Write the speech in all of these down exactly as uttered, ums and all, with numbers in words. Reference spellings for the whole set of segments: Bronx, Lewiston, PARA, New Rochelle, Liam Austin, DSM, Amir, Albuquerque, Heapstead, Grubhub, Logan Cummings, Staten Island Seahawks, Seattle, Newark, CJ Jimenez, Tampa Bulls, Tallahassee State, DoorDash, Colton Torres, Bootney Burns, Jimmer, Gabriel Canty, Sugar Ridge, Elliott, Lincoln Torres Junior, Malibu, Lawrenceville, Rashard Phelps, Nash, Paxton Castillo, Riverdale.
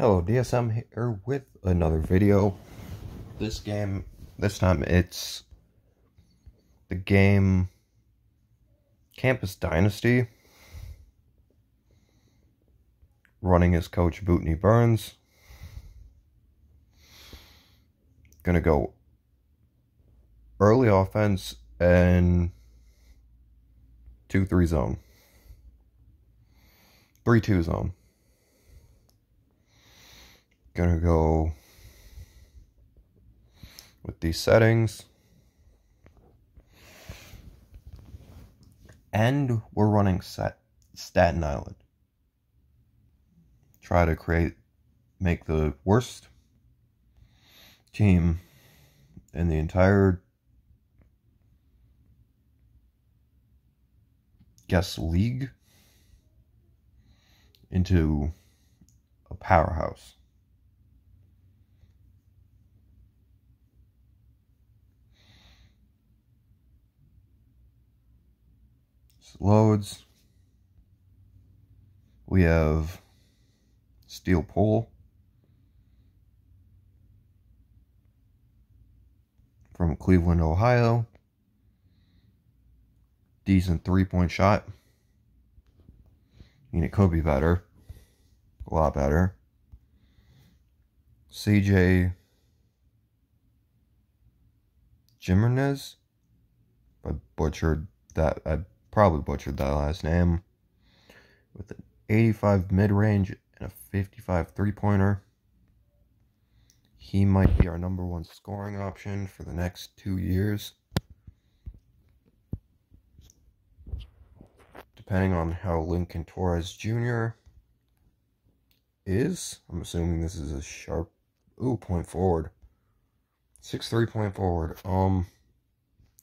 Hello, D S M here with another video. This game, this time it's the game Campus Dynasty, running as coach Bootney Burns. Gonna go early offense and two three zone, three two zone. Gonna go with these settings, and we're running set Staten Island. Try to create, make the worst team in the entire guess league into a powerhouse. Loads. We have Steel Pole from Cleveland, Ohio. Decent three-point shot. I mean, it could be better. A lot better. C J Jimenez. I butchered that. I Probably butchered that last name. With an eighty-five mid-range and a fifty-five three-pointer. He might be our number one scoring option for the next two years, depending on how Lincoln Torres Junior is. I'm assuming this is a sharp... Ooh, point forward. six three point forward. Um,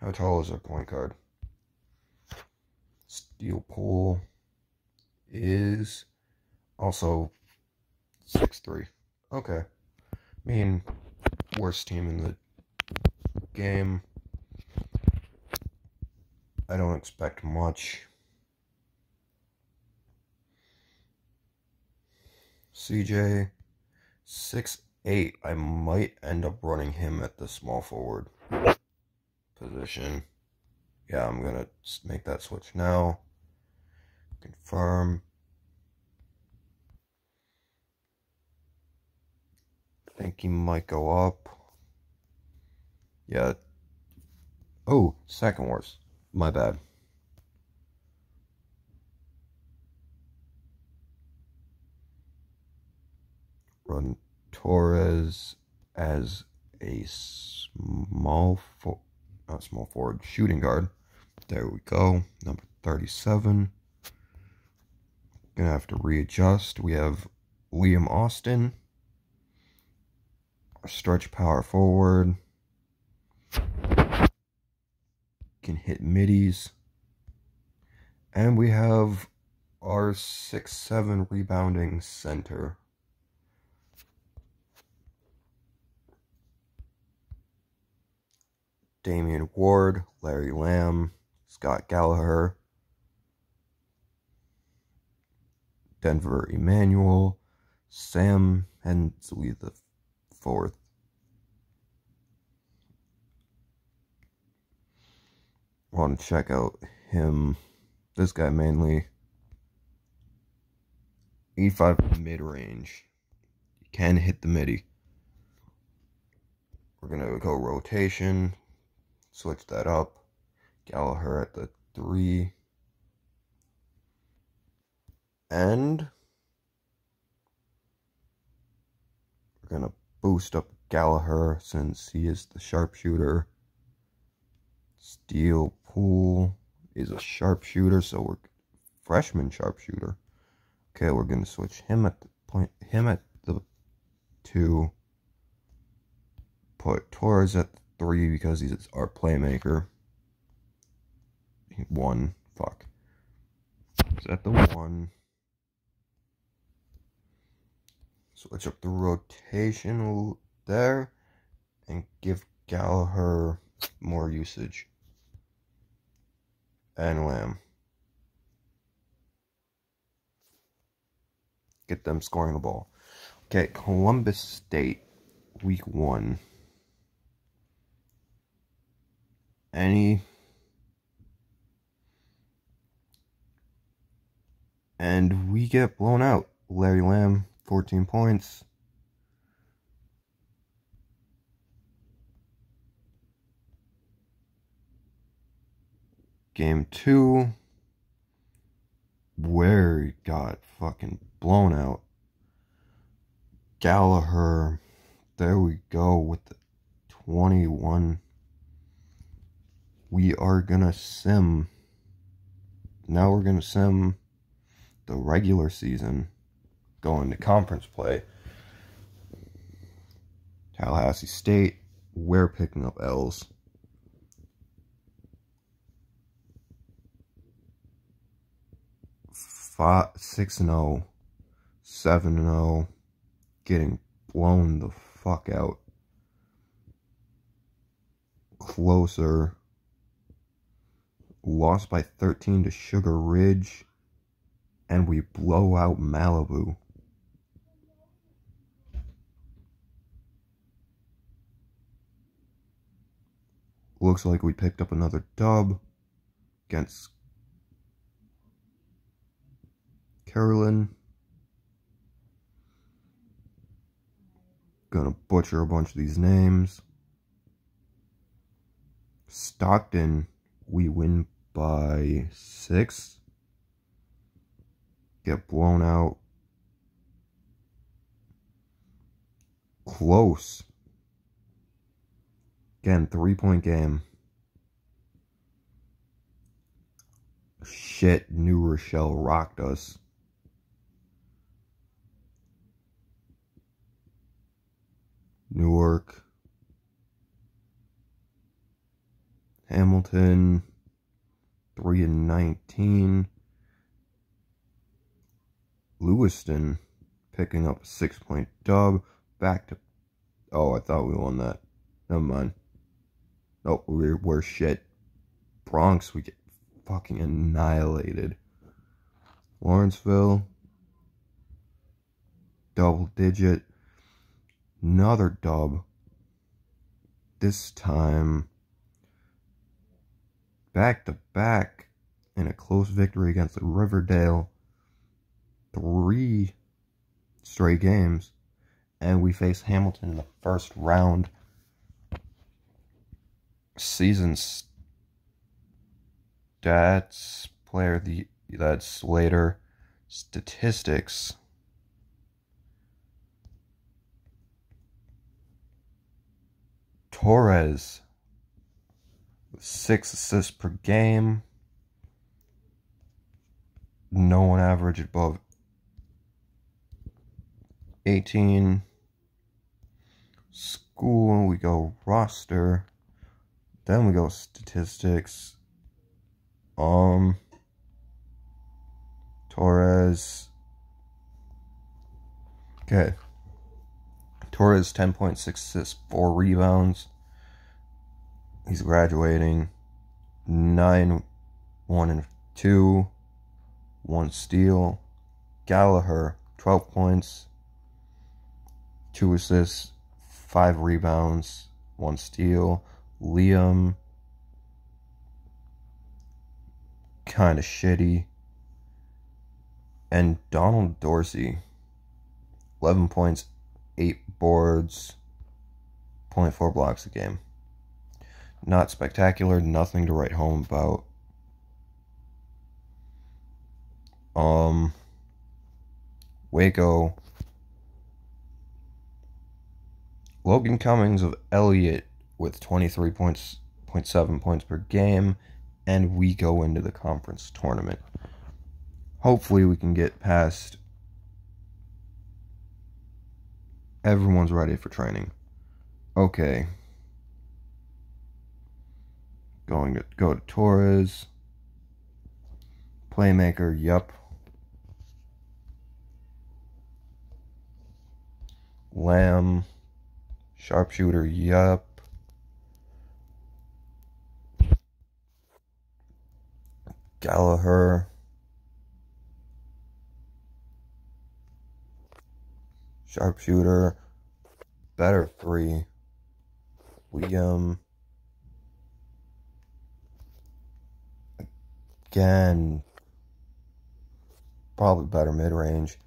how tall is our point guard? Steel Pole is also six three. Okay. I mean, worst team in the game. I don't expect much. C J, six eight. I might end up running him at the small forward position. Yeah, I'm going to make that switch now. Confirm. I think he might go up. Yeah. Oh, second worst. My bad. Run Torres as a small forward. Not small forward, shooting guard. There we go. Number thirty-seven. Gonna have to readjust. We have Liam Austin, stretch power forward. Can hit middies. And we have our six seven rebounding center. Damian Ward, Larry Lamb, Scott Gallagher, Denver Emmanuel Sam Hensley the fourth, want to check out him, this guy mainly, eighty-five mid-range, you can hit the middie. We're going to go rotation. Switch that up. Gallagher at the three. And we're going to boost up Gallagher since he is the sharpshooter. Steel Pole is a sharpshooter, so we're freshman sharpshooter. Okay, we're going to switch him at the point, him at the two. Put Torres at the three because he's our playmaker. One. Fuck. Is that the one? Switch up the rotation there and give Gallagher more usage. And Lamb. Get them scoring the ball. Okay, Columbus State, week one. Any... And we get blown out. Larry Lamb, fourteen points. Game two. Where got fucking blown out. Gallagher. There we go with the twenty-one. We are gonna sim. Now we're gonna sim the regular season, going to conference play. Tallahassee State, we're picking up L's. six and oh, seven and oh, getting blown the fuck out. Closer. Lost by thirteen to Sugar Ridge. And we blow out Malibu. Looks like we picked up another dub against Carolyn. Gonna butcher a bunch of these names. Stockton, we win by six. Get blown out. Close. Again, three-point game. Shit, New Rochelle rocked us. Newark. Hamilton. three and nineteen. Lewiston picking up a six-point dub. Back to... Oh, I thought we won that. Never mind. Oh, we're, we're shit. Bronx, we get fucking annihilated. Lawrenceville. Double-digit. Another dub. This time... Back-to-back in a close victory against the Riverdale. Three straight games, and we face Hamilton in the first round. Season stats, player the that's later, statistics. Torres, six assists per game. No one averaged above eighteen. School, we go roster, then we go statistics. Um, Torres. Okay. Torres, ten point six assists, four rebounds. He's graduating. nine, one, and two. one steal. Gallagher, twelve points. two assists, five rebounds, one steal. Liam, kind of shitty. And Donald Dorsey, eleven points, eight boards, zero point four blocks a game. Not spectacular, nothing to write home about. Um, Waco. Logan Cummings of Elliott with twenty-three points, zero point seven points per game, and we go into the conference tournament. Hopefully we can get past. Everyone's ready for training. Okay. Going to go to Torres. Playmaker, yup. Lamb. Sharpshooter, yup. Gallagher. sharpshooter, better three. We, um, again, probably better mid-range.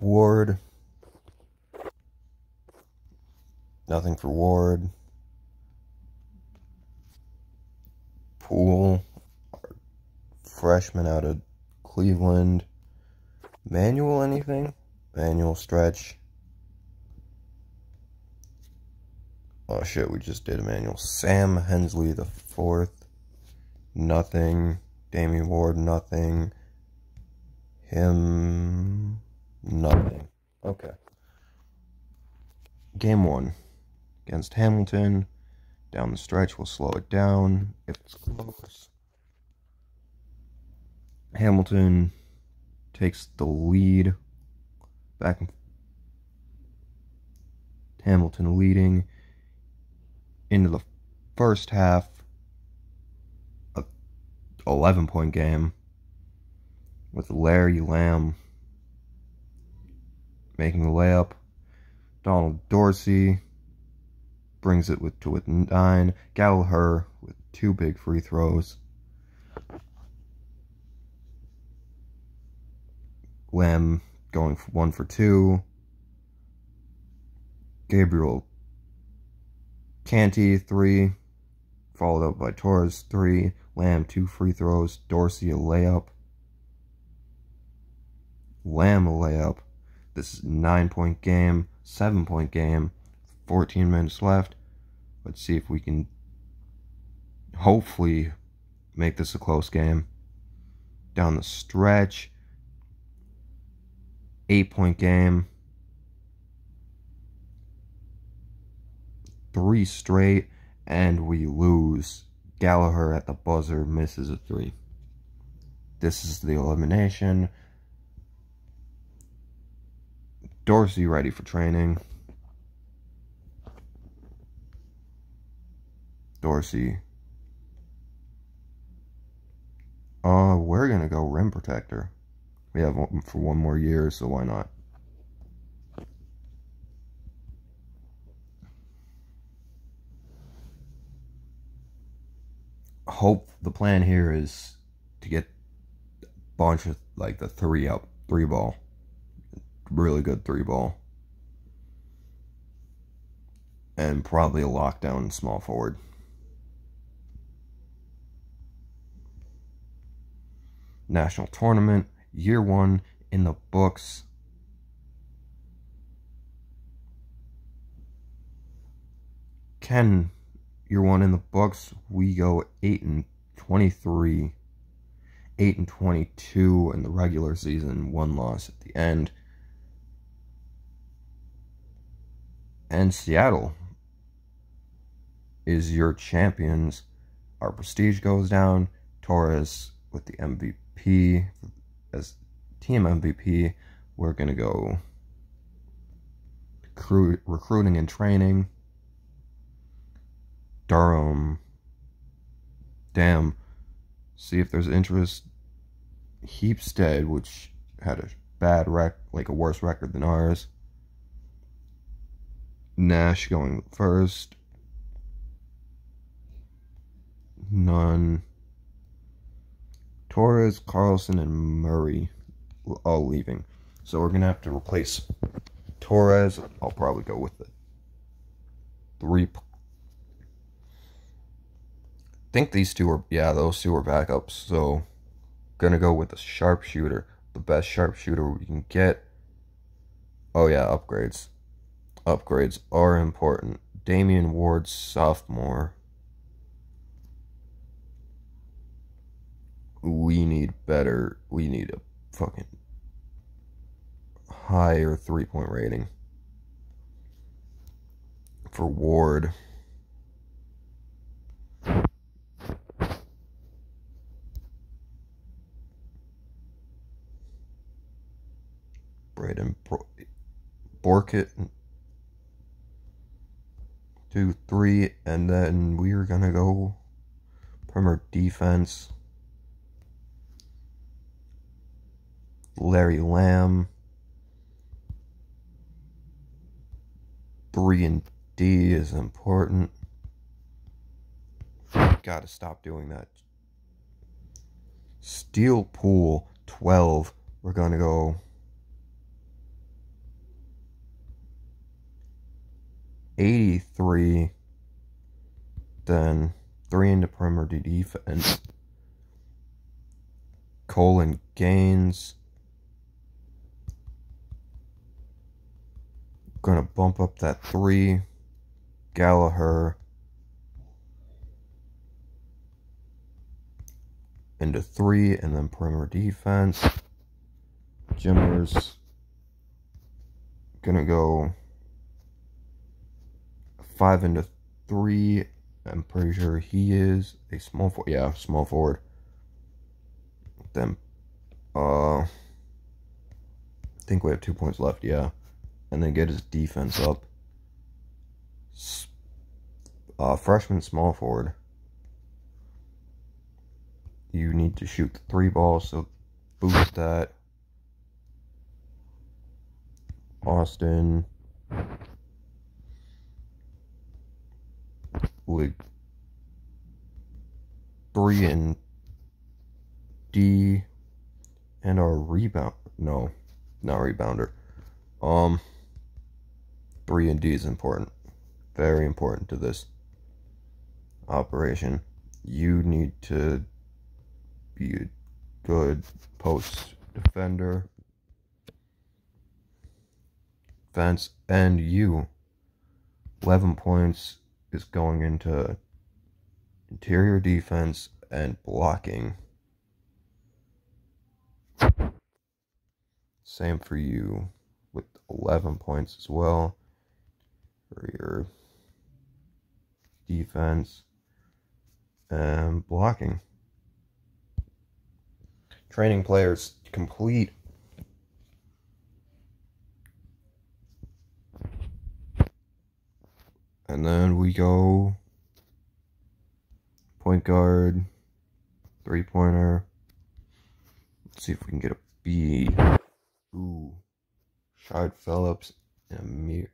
Ward, nothing for Ward. Poole, freshman out of Cleveland. Manual anything? Manual stretch. Oh shit, we just did Emmanuel Sam Hensley the fourth. Nothing. Damian Ward, nothing. Him, nothing. Okay. Game one against Hamilton. Down the stretch, we'll slow it down if it's close. Hamilton takes the lead. Back and Hamilton leading into the first half. A eleven point game with Larry Lamb making the layup. Donald Dorsey brings it with, to with nine. Gallagher with two big free throws. Lamb going for one for two. Gabriel Canty, three. Followed up by Torres, three. Lamb, two free throws. Dorsey, a layup. Lamb, a layup. This is a nine-point game, seven-point game. fourteen minutes left. Let's see if we can hopefully make this a close game. Down the stretch. eight point game. Three straight, and we lose. Gallagher at the buzzer misses a three. This is the elimination. Dorsey ready for training. Dorsey. Uh, we're going to go rim protector. We have one for one more year, so why not? Hope the plan here is to get a bunch of, like, the three up, three ball. Really good three ball. And probably a lockdown small forward. National tournament, year one in the books. Can year one in the books? We go eight and twenty-three, eight and twenty-two in the regular season, one loss at the end. And Seattle is your champions. Our prestige goes down. Torres with the M V P. As team M V P, we're going to go recruit, recruiting and training. Durham. Damn. See if there's interest. Heapstead, which had a bad record, like a worse record than ours. Nash going first. None. Torres, Carlson, and Murray all leaving. So we're going to have to replace Torres. I'll probably go with the three. I think these two are, yeah, those two are backups. So going to go with the sharpshooter, the best sharpshooter we can get. Oh, yeah, upgrades. Upgrades are important. Damian Ward, sophomore. We need better, we need a fucking higher three-point rating for Ward. Braden Bro Borkett, two, three, and then we're gonna go perimeter defense. Larry Lamb, three and D is important. Gotta stop doing that. Steel Pole twelve. We're gonna go eighty-three. Then three into perimeter defense. Colin Gaines. Gonna bump up that three. Gallagher into three, and then perimeter defense. Jimmer's gonna go five into three. I'm pretty sure he is a small forward. Yeah, small forward. Then, uh, I think we have two points left. Yeah. And then get his defense up. Uh, freshman small forward. You need to shoot the three ball, so boost that. Austin would three and D, and our rebound. No, not rebounder. Um. Three and D is important. Very important to this operation. You need to be a good post defender. Fence and you. eleven points is going into interior defense and blocking. Same for you with eleven points as well. For your defense and blocking. Training players complete. And then we go point guard, three pointer. Let's see if we can get a B. Ooh. Shard Phillips and Amir.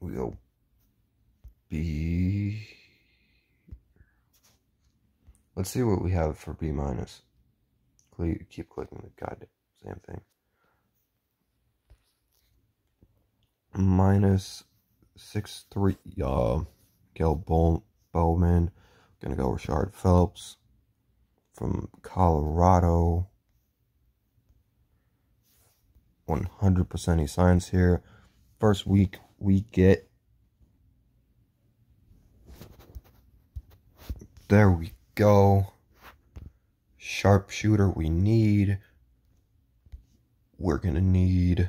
We go B. Let's see what we have for B minus. Keep clicking the goddamn same thing. Minus six three. Uh, Gail Bowl Bowman. Gonna go Rashard Phelps from Colorado. One hundred percent he signs here. First week we get. There we go. Sharpshooter we need. We're gonna need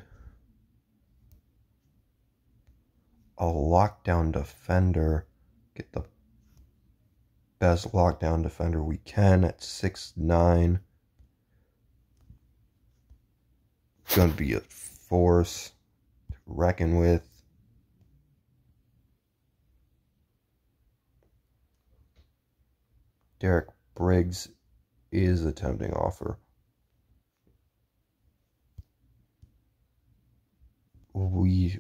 a lockdown defender. Get the best lockdown defender we can at six nine. It's gonna be a force to reckon with. Derek Briggs is a tempting offer. We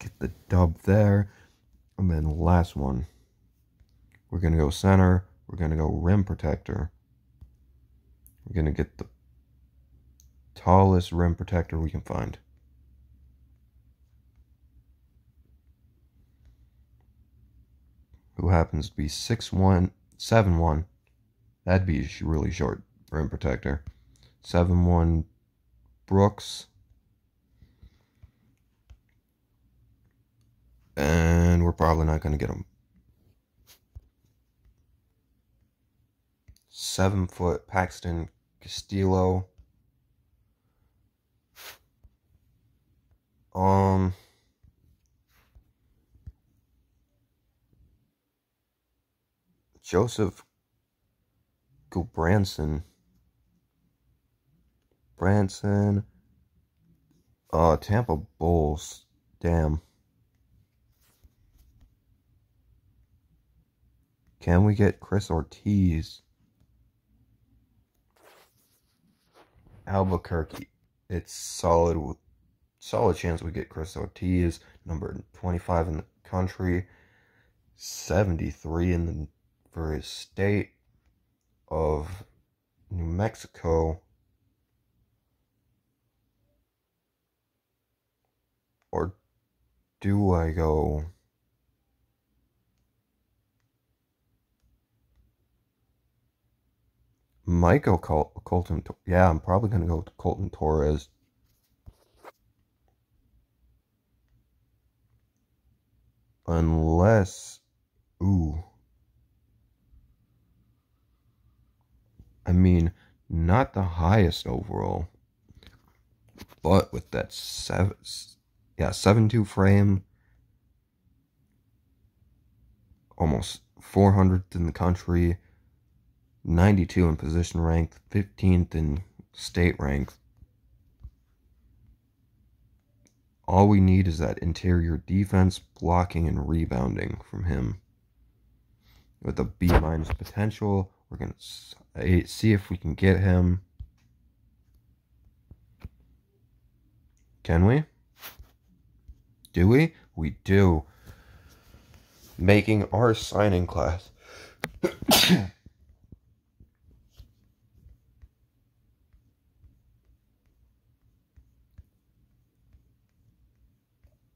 get the dub there. And then last one. We're going to go center. We're going to go rim protector. We're going to get the tallest rim protector we can find. Who happens to be six one, seven one. That'd be a really short rim protector. seven one Brooks. And we're probably not going to get him. seven foot Paxton Castillo. Um... Joseph Branson. Branson. Uh, Tampa Bulls. Damn. Can we get Chris Ortiz? Albuquerque. It's solid, solid chance we get Chris Ortiz, number twenty-five in the country, seventy-three in the for his state of New Mexico, or do I go? Might go Col Colton. Yeah, I'm probably going to go with Colton Torres. Unless, ooh. I mean, not the highest overall. But with that seven, yeah, seven two frame. Almost four hundredth in the country. ninety-two in position rank, fifteenth in state rank. All we need is that interior defense, blocking, and rebounding from him. With a B minus potential, we're going to see if we can get him. Can we? Do we? We do. Making our signing class.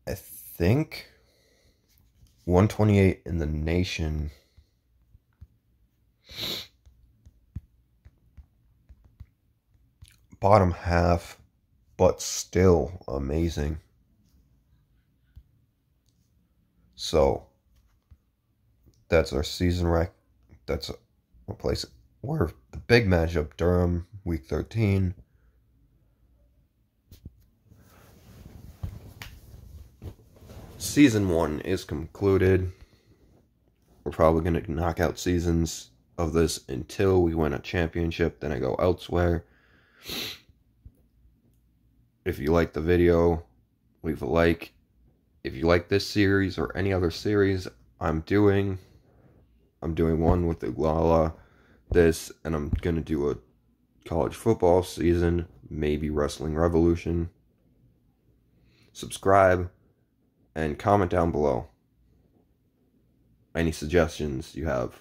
I think one twenty-eight in the nation. Bottom half, but still amazing. So that's our season rec. That's a place where the big matchup, Durham, week thirteen. Season one is concluded. We're probably going to knock out seasons of this until we win a championship. Then I go elsewhere. If you like the video, leave a like. If you like this series or any other series I'm doing, I'm doing one with Uglala, this, and I'm going to do a college football season, maybe Wrestling Revolution. Subscribe. And comment down below any suggestions you have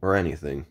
or anything.